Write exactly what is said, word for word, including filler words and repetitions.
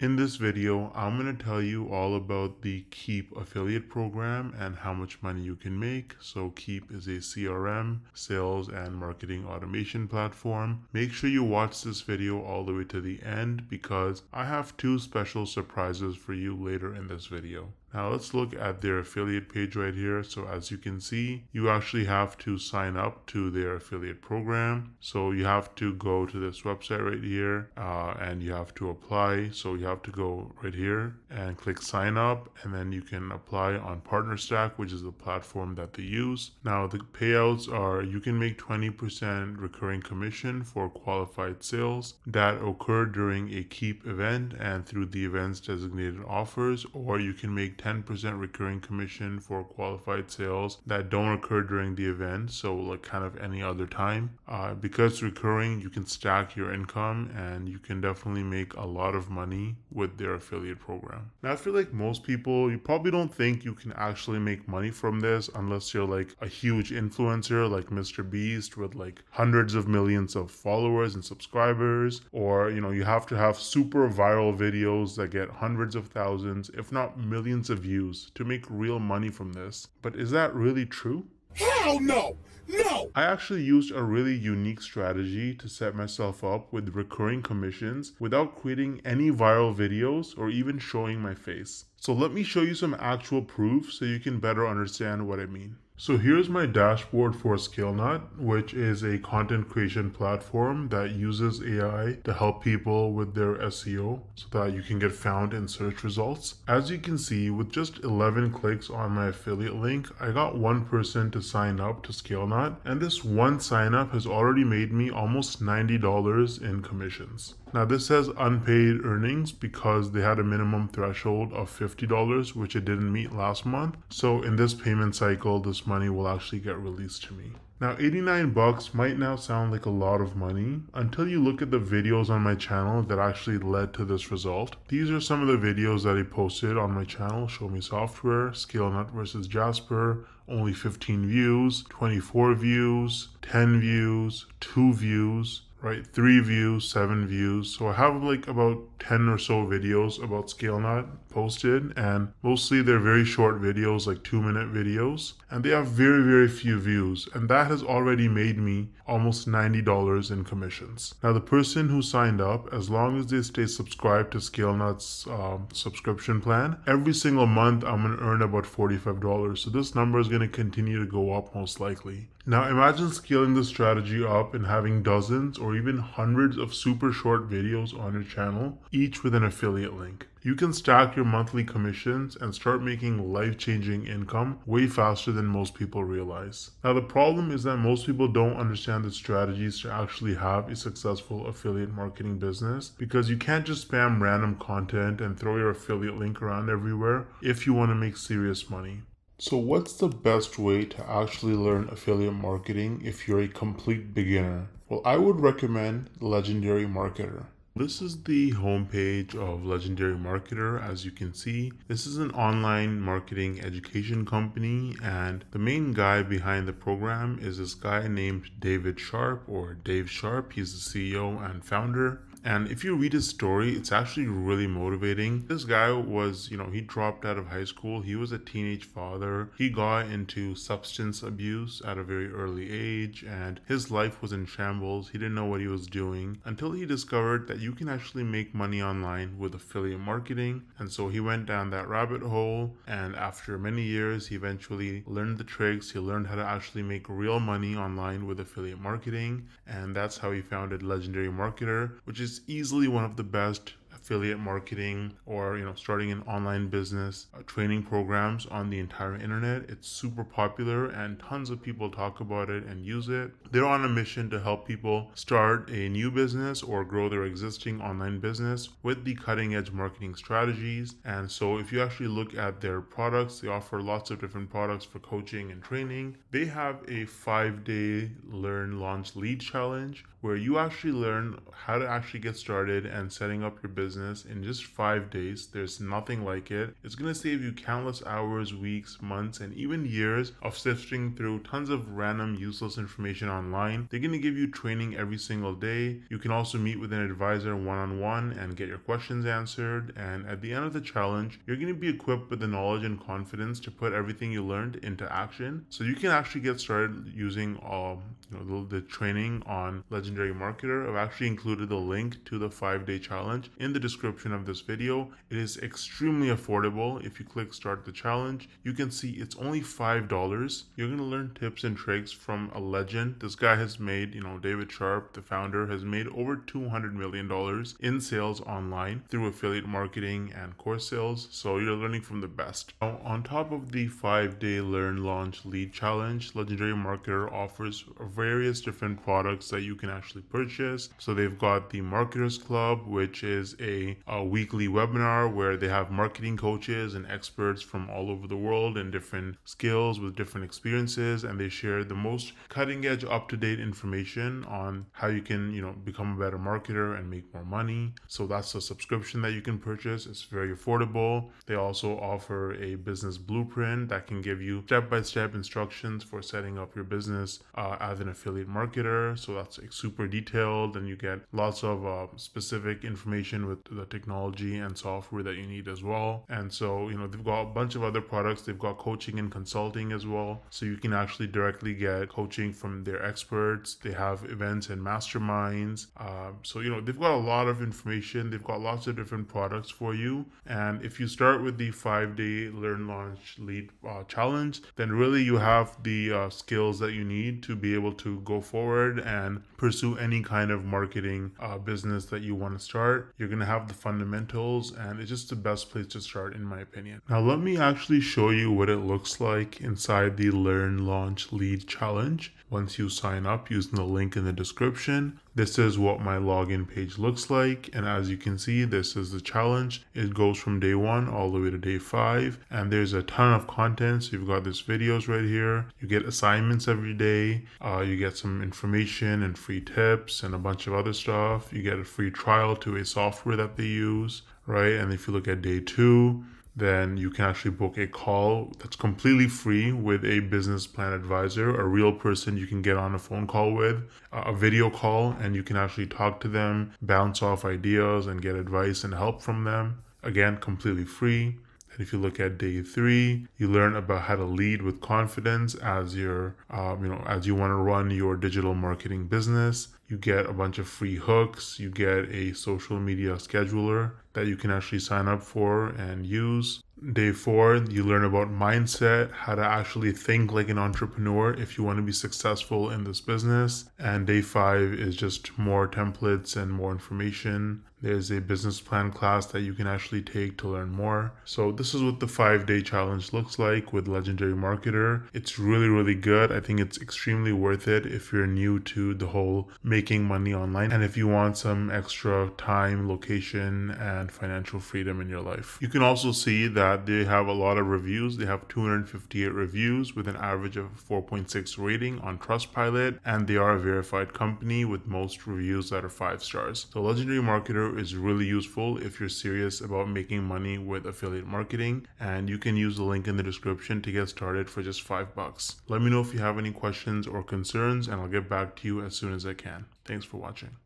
In this video, I'm going to tell you all about the Keap affiliate program and how much money you can make. So Keap is a C R M, sales and marketing automation platform. Make sure you watch this video all the way to the end because I have two special surprises for you later in this video. Now let's look at their affiliate page right here. So as you can see, you actually have to sign up to their affiliate program. So you have to go to this website right here uh, and you have to apply. So you have to go right here and click sign up, and then you can apply on PartnerStack, which is the platform that they use. Now the payouts are you can make twenty percent recurring commission for qualified sales that occur during a Keap event and through the event's designated offers, or you can make ten percent recurring commission for qualified sales that don't occur during the event, so like kind of any other time. Uh, because recurring, you can stack your income and you can definitely make a lot of money with their affiliate program. Now I feel like most people, you probably don't think you can actually make money from this unless you're like a huge influencer like Mister Beast with like hundreds of millions of followers and subscribers, or you know, you have to have super viral videos that get hundreds of thousands, if not millions of views to make real money from this. But is that really true? Hell no! No! I actually used a really unique strategy to set myself up with recurring commissions without creating any viral videos or even showing my face. So let me show you some actual proof so you can better understand what I mean. So here's my dashboard for ScaleNut, which is a content creation platform that uses A I to help people with their S E O so that you can get found in search results. As you can see, with just eleven clicks on my affiliate link, I got one person to sign up to ScaleNut, and this one sign up has already made me almost ninety dollars in commissions. Now this says unpaid earnings because they had a minimum threshold of fifty dollars, which it didn't meet last month. So in this payment cycle, this money will actually get released to me. Now eighty-nine bucks might now sound like a lot of money until you look at the videos on my channel that actually led to this result. These are some of the videos that I posted on my channel: Show Me Software, ScaleNut versus Jasper, only fifteen views, twenty-four views, ten views, two views, right, three views, seven views. So I have like about ten or so videos about ScaleNut posted, and mostly they're very short videos, like two minute videos, and they have very, very few views. And that has already made me almost ninety dollars in commissions. Now the person who signed up, as long as they stay subscribed to ScaleNut's um, subscription plan, every single month I'm gonna earn about forty-five dollars. So this number is gonna continue to go up most likely. Now imagine scaling this strategy up and having dozens or even hundreds of super short videos on your channel, each with an affiliate link. You can stack your monthly commissions and start making life-changing income way faster than most people realize. Now the problem is that most people don't understand the strategies to actually have a successful affiliate marketing business, because you can't just spam random content and throw your affiliate link around everywhere if you want to make serious money. So what's the best way to actually learn affiliate marketing if you're a complete beginner? Well, I would recommend Legendary Marketer. This is the homepage of Legendary Marketer. As you can see, this is an online marketing education company, and the main guy behind the program is this guy named David Sharpe, or Dave Sharpe. He's the C E O and founder. And if you read his story, it's actually really motivating. This guy was, you know, he dropped out of high school. He was a teenage father. He got into substance abuse at a very early age, and his life was in shambles. He didn't know what he was doing until he discovered that you can actually make money online with affiliate marketing. And so he went down that rabbit hole, and after many years, he eventually learned the tricks. He learned how to actually make real money online with affiliate marketing. And that's how he founded Legendary Marketer, which is is easily one of the best affiliate marketing, or you know, starting an online business uh, training programs on the entire internet. It's super popular and tons of people talk about it and use it. They're on a mission to help people start a new business or grow their existing online business with the cutting edge marketing strategies. And so if you actually look at their products, they offer lots of different products for coaching and training. They have a five-day learn, launch, lead challenge where you actually learn how to actually get started and setting up your business business in just five days. There's nothing like it. It's going to save you countless hours, weeks, months, and even years of sifting through tons of random useless information online. They're going to give you training every single day. You can also meet with an advisor one-on-one and get your questions answered. And at the end of the challenge, you're going to be equipped with the knowledge and confidence to put everything you learned into action. So you can actually get started using all, you know, the training on Legendary Marketer. I've actually included the link to the five-day challenge in the description of this video. It is extremely affordable. If you click start the challenge, you can see it's only five dollars. You're going to learn tips and tricks from a legend. This guy has made, you know, David Sharpe, the founder, has made over two hundred million dollars in sales online through affiliate marketing and course sales. So you're learning from the best. Now, on top of the five-day learn, launch, lead challenge, Legendary Marketer offers various different products that you can actually purchase. So they've got the Marketers Club, which is a, a weekly webinar where they have marketing coaches and experts from all over the world and different skills with different experiences, and they share the most cutting-edge, up-to-date information on how you can, you know, become a better marketer and make more money. So that's a subscription that you can purchase. It's very affordable. They also offer a business blueprint that can give you step-by-step instructions for setting up your business uh, as an affiliate marketer. So that's like super detailed, and you get lots of uh, specific information with the technology and software that you need as well. And so, you know, they've got a bunch of other products. They've got coaching and consulting as well. So you can actually directly get coaching from their experts. They have events and masterminds. Uh, so, you know, they've got a lot of information. They've got lots of different products for you. And if you start with the five-day learn, launch, lead uh, challenge, then really you have the uh, skills that you need to be able to go forward and pursue any kind of marketing uh, business that you want to start. You're going to have the fundamentals, and it's just the best place to start, in my opinion. Now, let me actually show you what it looks like inside the Learn, Launch, Lead challenge. Once you sign up using the link in the description, this is what my login page looks like. And as you can see, this is the challenge. It goes from day one all the way to day five. And there's a ton of content. So you've got these videos right here. You get assignments every day. Uh, you get some information and free tips and a bunch of other stuff. You get a free trial to a software that they use, right? And if you look at day two, then you can actually book a call that's completely free with a business plan advisor, a real person you can get on a phone call with, a video call, and you can actually talk to them, bounce off ideas and get advice and help from them. Again, completely free. If you look at day three, you learn about how to lead with confidence as your, um, you know, as you want to run your digital marketing business. You get a bunch of free hooks. You get a social media scheduler that you can actually sign up for and use. Day four, you learn about mindset, how to actually think like an entrepreneur if you want to be successful in this business. And day five is just more templates and more information. There's a business plan class that you can actually take to learn more. So this is what the five-day challenge looks like with Legendary Marketer. It's really, really good. I think it's extremely worth it if you're new to the whole making money online, and if you want some extra time, location, and financial freedom in your life. You can also see that they have a lot of reviews. They have two hundred fifty-eight reviews with an average of four point six rating on Trustpilot, and they are a verified company with most reviews that are five stars. So Legendary Marketer is really useful if you're serious about making money with affiliate marketing, and you can use the link in the description to get started for just five bucks. Let me know if you have any questions or concerns, and I'll get back to you as soon as I can. Thanks for watching.